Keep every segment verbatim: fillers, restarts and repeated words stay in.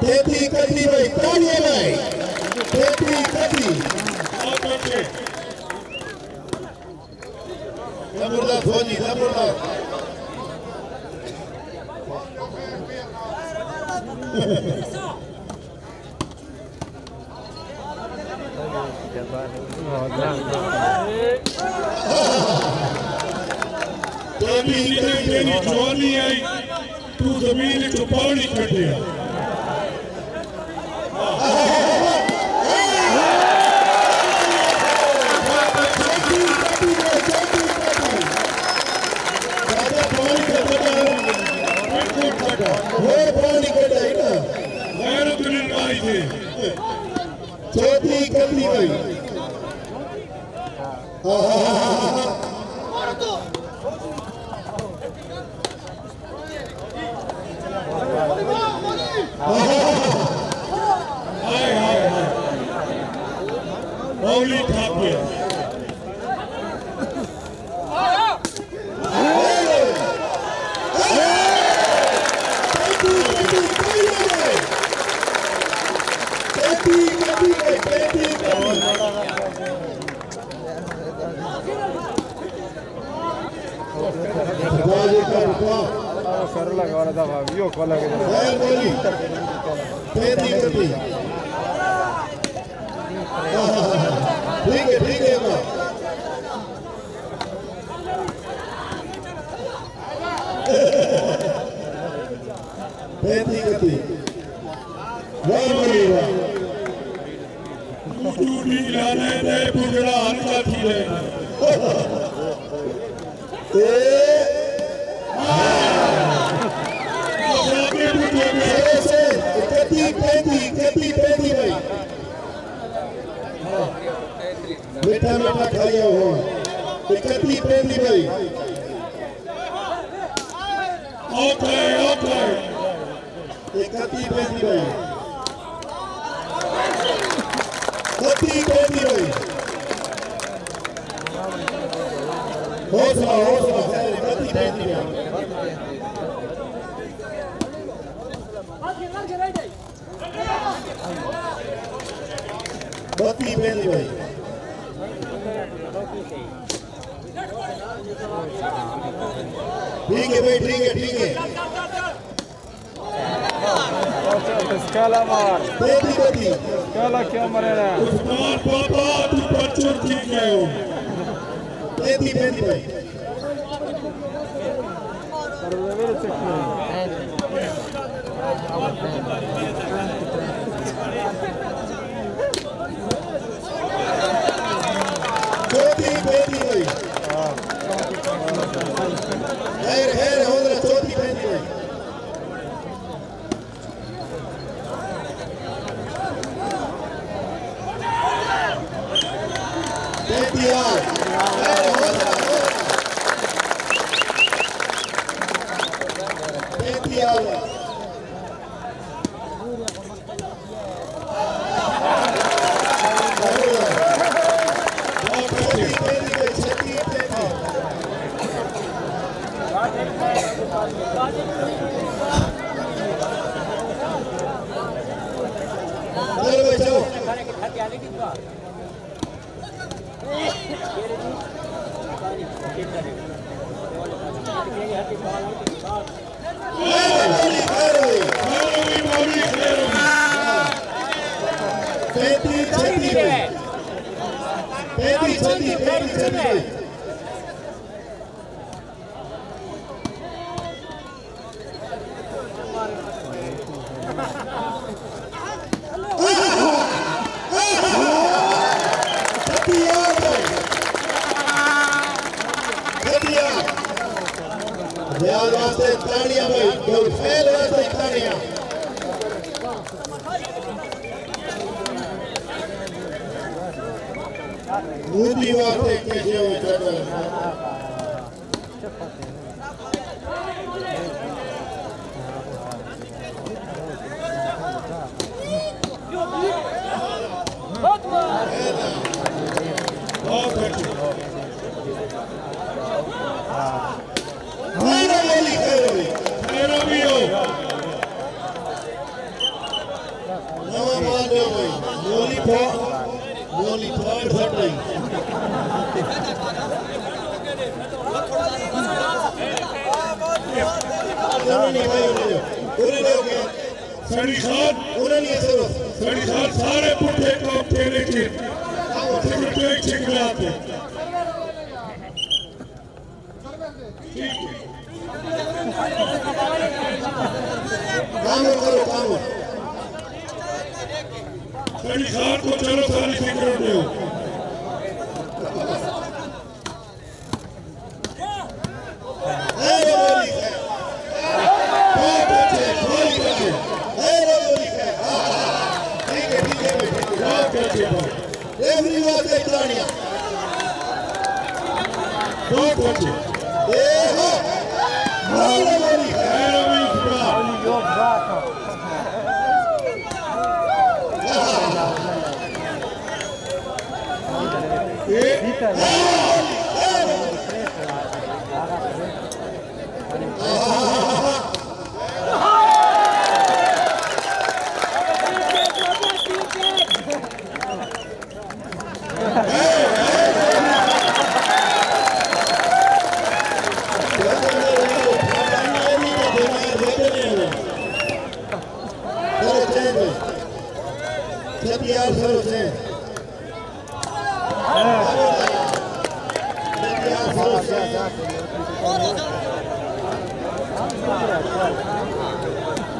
तेती कती भाई तालियां भाई तेती कती जबरदा फौजी जबरदा तेरी तेरी जवानी आई तू जमीन को पानी कटे चौथी गली गई मौली ठाकुर Cola que मीठा मीठा खाया हो इकती पेंदी भाई ओके ओके इकती पेंदी भाई इकती पेंदी भाई हौसला हौसला है इकती पेंदी इकती पेंदी भाई ठीक है भाई ठीक है ठीक है काला मार बेटी बेटी काला क्या मरेगा उस्मान पापा तू बच्चों ठीक है हो बेटी बेटी भाई बेटी बेटी भाई Here, here, hold it, hold it, hold it. Yar waste taaliyan bhai gol fail waste Nu private că eu सारे पुट्ठे काम तेरे के को चलो सारी फिक्र दो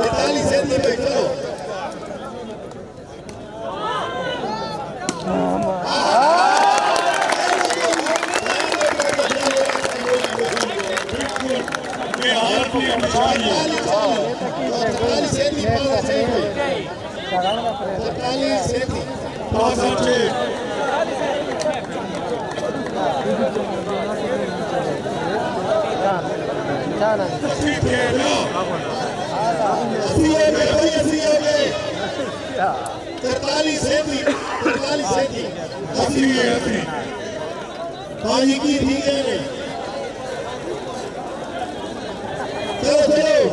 Mitali Setri bhai chalo Tertali Setri, Tertali Setri, happy happy. Kahi ki thi hai. Chalo chalo,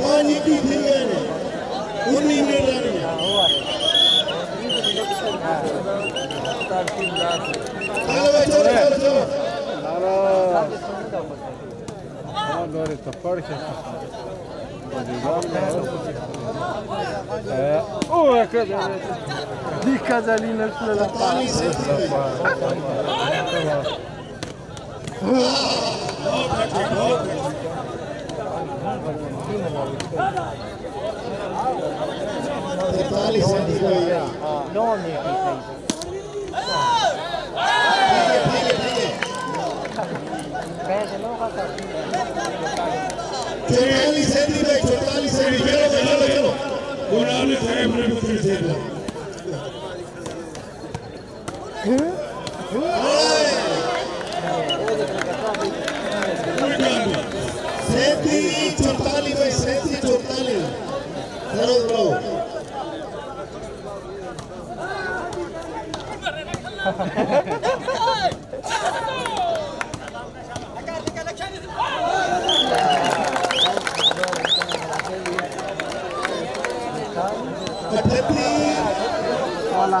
kahi ki thi hai. Unni mein rani. Chalo chalo chalo. Hello. Hello. Hello. Di Casalina sulla palla Chotali Setri bhai, Chotali Setri bhai, chalo chalo chalo. Unale saib ne putri sela. Setri Chotali bhai, Setri Chotali. Hello bro. Para la